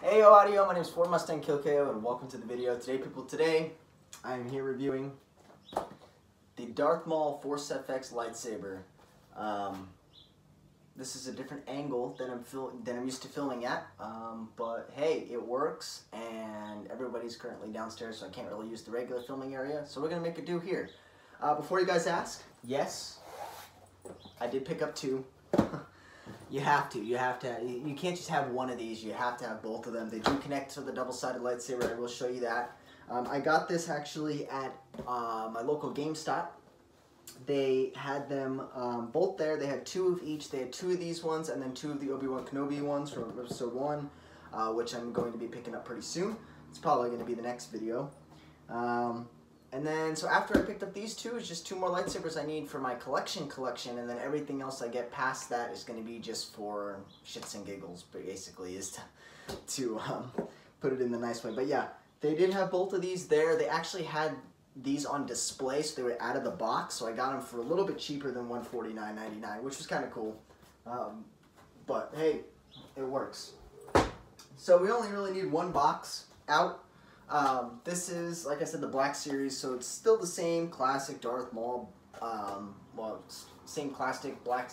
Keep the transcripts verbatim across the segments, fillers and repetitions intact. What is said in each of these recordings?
Hey yo audio, my name is Ford Mustang Kilkeo and welcome to the video. Today people, today I am here reviewing the Darth Maul Force F X lightsaber. Um, this is a different angle than I'm, fil than I'm used to filming at, um, but hey, it works and everybody's currently downstairs so I can't really use the regular filming area, so we're going to make it do here. Uh, before you guys ask, yes, I did pick up two. You have to, you have to, you can't just have one of these, you have to have both of them. They do connect to the double-sided lightsaber, I will show you that. Um, I got this actually at uh, my local GameStop. They had them um, both there, they had two of each, they had two of these ones, and then two of the Obi-Wan Kenobi ones from episode one, uh, which I'm going to be picking up pretty soon. It's probably going to be the next video. Um, And then, so after I picked up these two, it's just two more lightsabers I need for my collection collection, and then everything else I get past that is going to be just for shits and giggles, basically, is to, to um, put it in the nice way. But yeah, they did have both of these there. They actually had these on display, so they were out of the box, so I got them for a little bit cheaper than one forty-nine ninety-nine, which was kind of cool. Um, but hey, it works. So we only really need one box out. Um, this is, like I said, the Black Series, so it's still the same classic Darth Maul, um, well, same classic Black,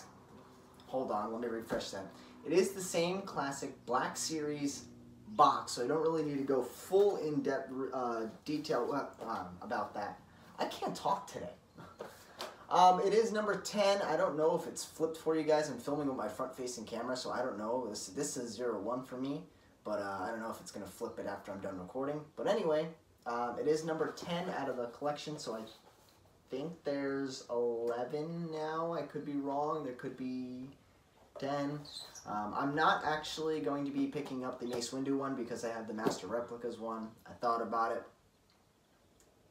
hold on, let me refresh that. It is the same classic Black Series box, so I don't really need to go full in-depth uh, detail uh, about that. I can't talk today. Um, it is number ten. I don't know if it's flipped for you guys. I'm filming with my front-facing camera, so I don't know. This, this is zero one for me. But uh, I don't know if it's going to flip it after I'm done recording. But anyway, um, it is number ten out of the collection, so I think there's eleven now. I could be wrong. There could be ten. Um, I'm not actually going to be picking up the Mace Windu one because I have the Master Replicas one. I thought about it.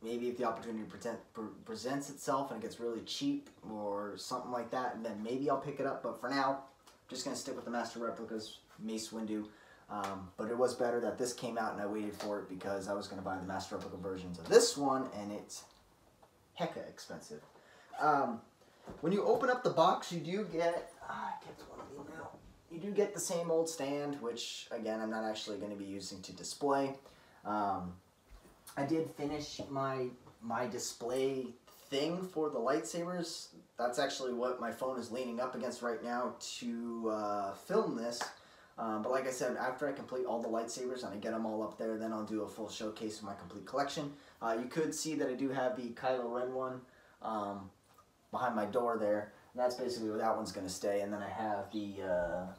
Maybe if the opportunity present, pre presents itself and it gets really cheap or something like that, and then maybe I'll pick it up. But for now, I'm just going to stick with the Master Replicas, Mace Windu. Um, but it was better that this came out and I waited for it because I was going to buy the Master Replica versions of this one, and it's hecka expensive. Um, when you open up the box, you do get, ah, I kept one of these now, you do get the same old stand, which, again, I'm not actually going to be using to display. Um, I did finish my, my display thing for the lightsabers. That's actually what my phone is leaning up against right now to uh, film this. Um, but like I said, after I complete all the lightsabers and I get them all up there, then I'll do a full showcase of my complete collection. Uh, you could see that I do have the Kylo Ren one um, behind my door there. And that's basically where that one's going to stay. And then I have the uh,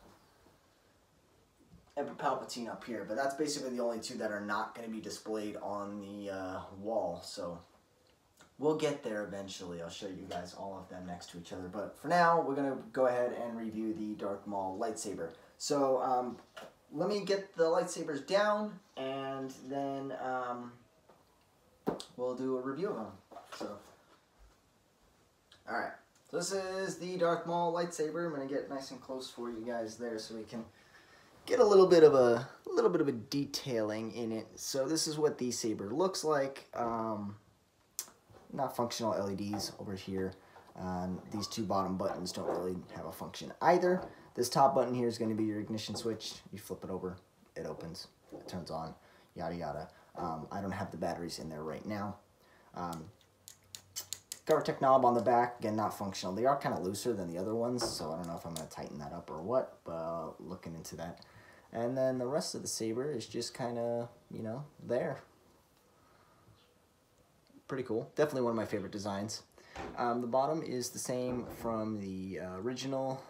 Emperor Palpatine up here. But that's basically the only two that are not going to be displayed on the uh, wall. So we'll get there eventually. I'll show you guys all of them next to each other. But for now, we're going to go ahead and review the Darth Maul lightsaber. So, um, let me get the lightsabers down, and then, um, we'll do a review of them, so. Alright, so this is the Darth Maul lightsaber. I'm gonna get nice and close for you guys there so we can get a little bit of a, a little bit of a detailing in it. So this is what the saber looks like. Um, not functional L E Ds over here. Um, these two bottom buttons don't really have a function either. This top button here is going to be your ignition switch. You flip it over, it opens, it turns on, yada yada. Um, I don't have the batteries in there right now. Um, Gartec knob on the back, again, not functional. They are kind of looser than the other ones, so I don't know if I'm going to tighten that up or what, but uh, looking into that. And then the rest of the saber is just kind of, you know, there. Pretty cool. Definitely one of my favorite designs. Um, the bottom is the same from the uh, original.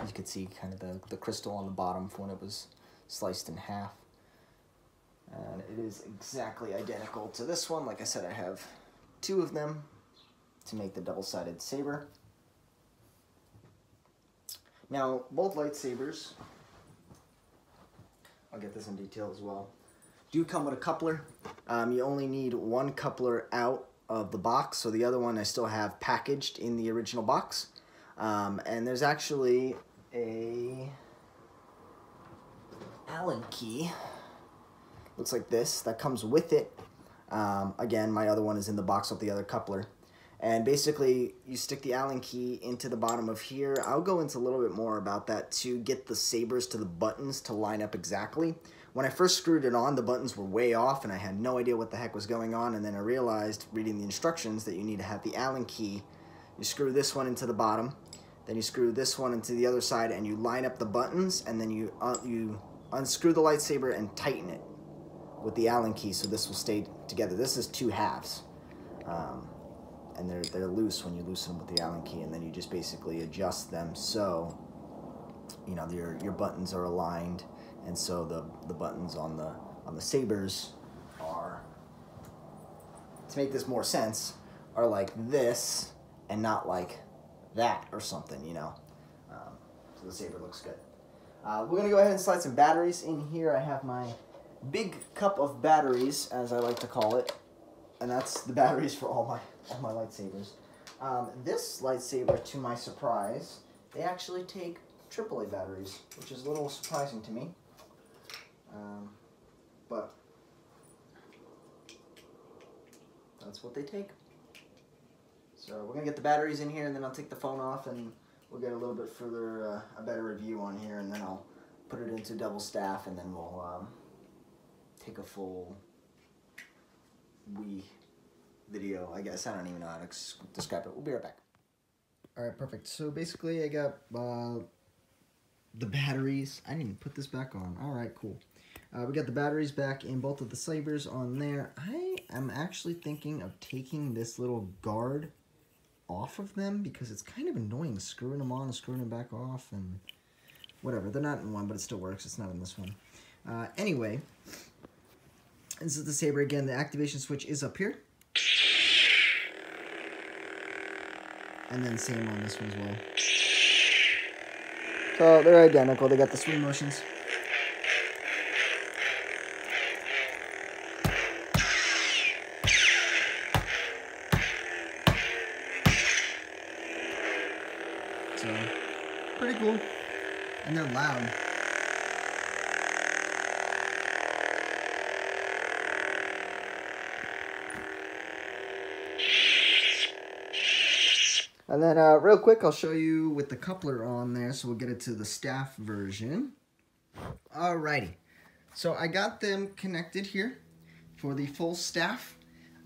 As you can see, kind of the, the crystal on the bottom from when it was sliced in half. And it is exactly identical to this one. Like I said, I have two of them to make the double-sided saber. Now, both lightsabers, I'll get this in detail as well, do come with a coupler. Um, you only need one coupler out of the box, so the other one I still have packaged in the original box. Um, and there's actually a Allen key, looks like this, that comes with it. Um, again, my other one is in the box with the other coupler. And basically, you stick the Allen key into the bottom of here. I'll go into a little bit more about that to get the sabers to the buttons to line up exactly. When I first screwed it on, the buttons were way off, and I had no idea what the heck was going on. And then I realized, reading the instructions, that you need to have the Allen key. You screw this one into the bottom, then you screw this one into the other side, and you line up the buttons, and then you, uh, you unscrew the lightsaber and tighten it with the Allen key so this will stay together. This is two halves. Um, and they're, they're loose when you loosen them with the Allen key, and then you just basically adjust them so, you know, your, your buttons are aligned, and so the, the buttons on the, on the sabers are, to make this more sense, are like this and not like that or something, you know. Um, so the saber looks good. Uh, we're going to go ahead and slide some batteries in here. I have my big cup of batteries, as I like to call it, and that's the batteries for all my all my lightsabers. Um, this lightsaber, to my surprise, they actually take triple A batteries, which is a little surprising to me. Um, but that's what they take. So we're gonna get the batteries in here, and then I'll take the phone off, and we'll get a little bit further, uh, a better review on here, and then I'll put it into double staff, and then we'll um, take a full Wii video, I guess. I don't even know how to describe it. We'll be right back. All right, perfect. So basically I got uh, the batteries. I didn't even put this back on. All right, cool. Uh, we got the batteries back in both of the sabers on there. I am actually thinking of taking this little guard off of them because it's kind of annoying screwing them on and screwing them back off and whatever. They're not in one, but it still works. It's not in this one. Uh, anyway, this is the saber again. The activation switch is up here. And then same on this one as well. So they're identical. They got the swing motions. So pretty cool. And they're loud. And then uh, real quick, I'll show you with the coupler on there, so we'll get it to the staff version. Alrighty, so I got them connected here for the full staff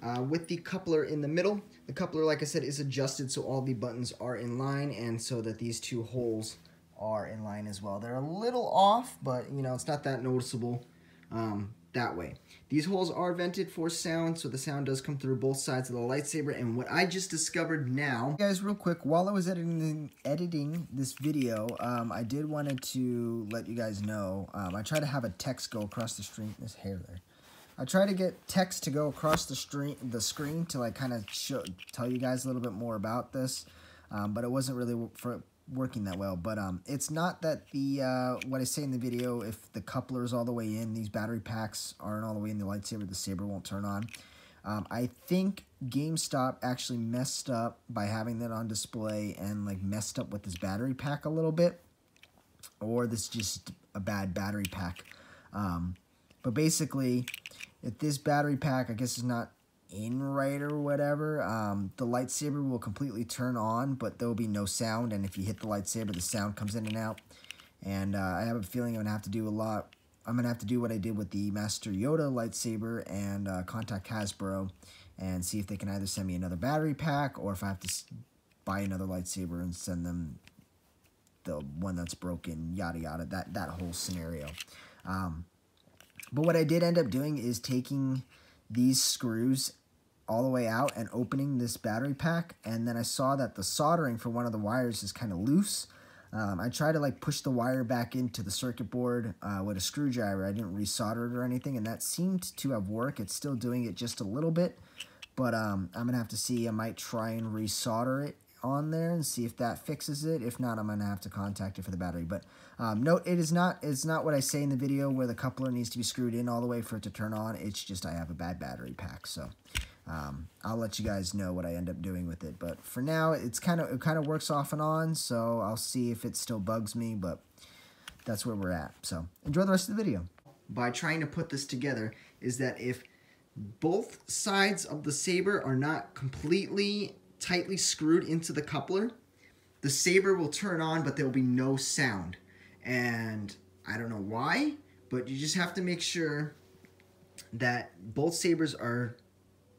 uh, with the coupler in the middle. The coupler, like I said, is adjusted so all the buttons are in line and so that these two holes are in line as well. They're a little off, but you know, it's not that noticeable um, that way. These holes are vented for sound, so the sound does come through both sides of the lightsaber. And what I just discovered now, guys, real quick, while I was editing editing this video, um, I did wanted to let you guys know. Um, I try to have a text go across the screen. This hair there. I try to get text to go across the screen, the screen to like kind of show, tell you guys a little bit more about this, um, but it wasn't really for. working that well. But um it's not that the uh what I say in the video, if the coupler is all the way in, these battery packs aren't all the way in the lightsaber, the saber won't turn on. um I think GameStop actually messed up by having that on display and like messed up with this battery pack a little bit, or this is just a bad battery pack. Um but basically, if this battery pack, I guess, is not in right or whatever, um, the lightsaber will completely turn on, but there will be no sound, and if you hit the lightsaber, the sound comes in and out. And uh, I have a feeling I'm gonna have to do a lot. I'm gonna have to do what I did with the Master Yoda lightsaber and uh, contact Hasbro and see if they can either send me another battery pack, or if I have to buy another lightsaber and send them the one that's broken, yada yada, that that whole scenario. Um, but what I did end up doing is taking these screws all the way out and opening this battery pack, and then I saw that the soldering for one of the wires is kind of loose. um, I tried to like push the wire back into the circuit board uh, with a screwdriver. I didn't resolder it or anything, and that seemed to have worked. It's still doing it just a little bit, but um, I'm gonna have to see. I might try and resolder it on there and see if that fixes it. If not, I'm gonna have to contact it for the battery. But um, note, it is not it's not what I say in the video where the coupler needs to be screwed in all the way for it to turn on. It's just I have a bad battery pack. So um, I'll let you guys know what I end up doing with it, but for now it's kind of it kind of works off and on, so I'll see if it still bugs me, but that's where we're at. So enjoy the rest of the video. By trying to put this together is that if both sides of the saber are not completely tightly screwed into the coupler, the saber will turn on, but there will be no sound. And I don't know why, but you just have to make sure that both sabers are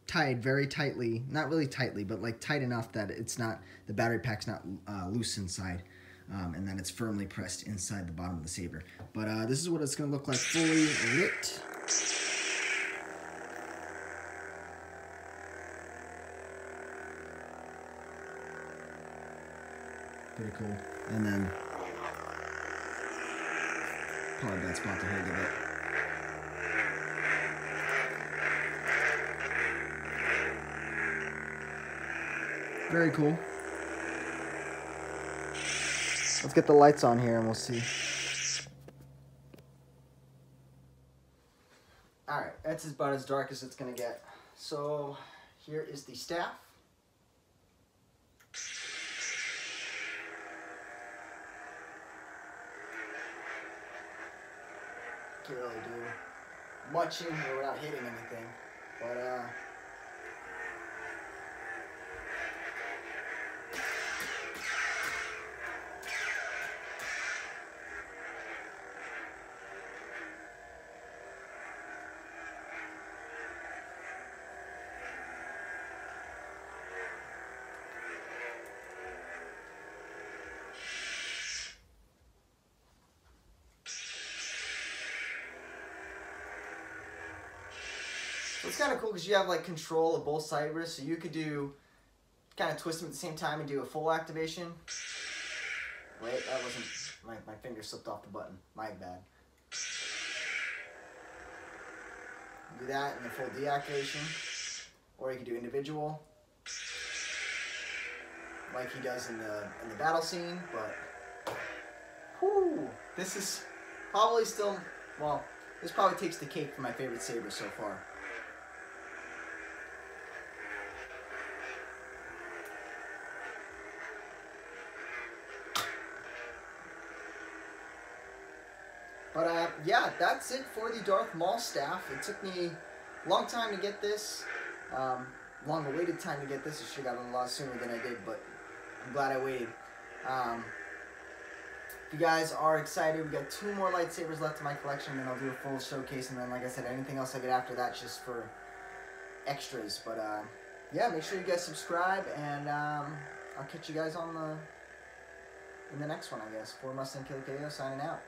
tied very tightly. Not really tightly, but like tight enough that it's not, the battery pack's not uh, loose inside. Um, and then it's firmly pressed inside the bottom of the saber. But uh, this is what it's going to look like fully lit. Pretty cool. And then probably a bad spot to hold it up. Very cool. Let's get the lights on here and we'll see. Alright, that's about as dark as it's going to get. So, here is the staff. Can't really do much in here without hitting anything. But, uh... it's kind of cool because you have like control of both sabers, so you could do kind of twist them at the same time and do a full activation. Wait, that wasn't my, my finger slipped off the button. My bad. Do that and the full deactivation, or you could do individual, like he does in the in the battle scene. But whoo, this is probably still well. This probably takes the cake for my favorite saber so far. But uh, yeah, that's it for the Darth Maul staff. It took me a long time to get this, um, long awaited time to get this. I should have gotten a lot sooner than I did, but I'm glad I waited. Um, if you guys are excited, we got two more lightsabers left in my collection, and then I'll do a full showcase. And then, like I said, anything else I get after that's just for extras. But uh, yeah, make sure you guys subscribe, and um, I'll catch you guys on the in the next one, I guess. Ford Mustang Kilkeo signing out.